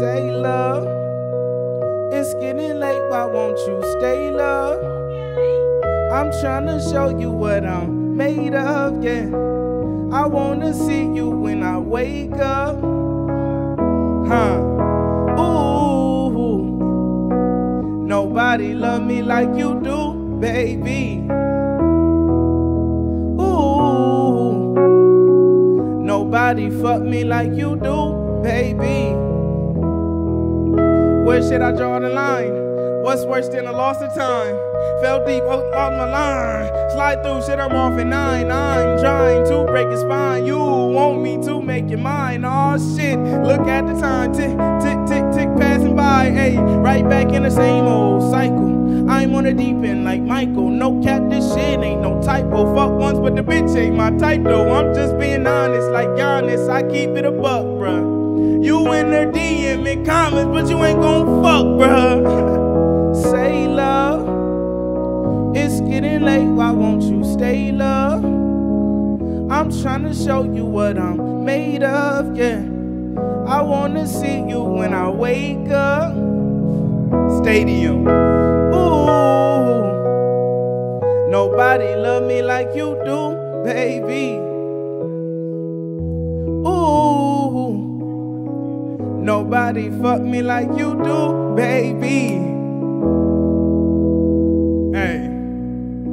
say love. It's getting late, why won't you stay love? I'm tryna show you what I'm made of, yeah. I wanna see you when I wake up, huh? Ooh, nobody love me like you do, baby. Ooh, nobody fuck me like you do, baby. Where should I draw the line? What's worse than a loss of time? Fell deep on my line. Slide through, shit, I'm off at 9. I'm trying to break your spine. You want me to make your mind. Aw, shit, look at the time. Tick, tick, tick, tick, passing by. Hey, right back in the same old cycle. I'm on the deep end like Michael. No cap, this shit ain't no typo. Fuck once, but the bitch ain't my type, though. I'm just being honest like Giannis. I keep it a buck, bruh. You in there DMing comments, but you ain't gon' fuck, bruh. Say love. It's getting late, why won't you stay love? I'm tryna show you what I'm made of, yeah. I wanna see you when I wake up. Stadium. Ooh, nobody love me like you do, baby. Ooh, nobody fuck me like you do, baby.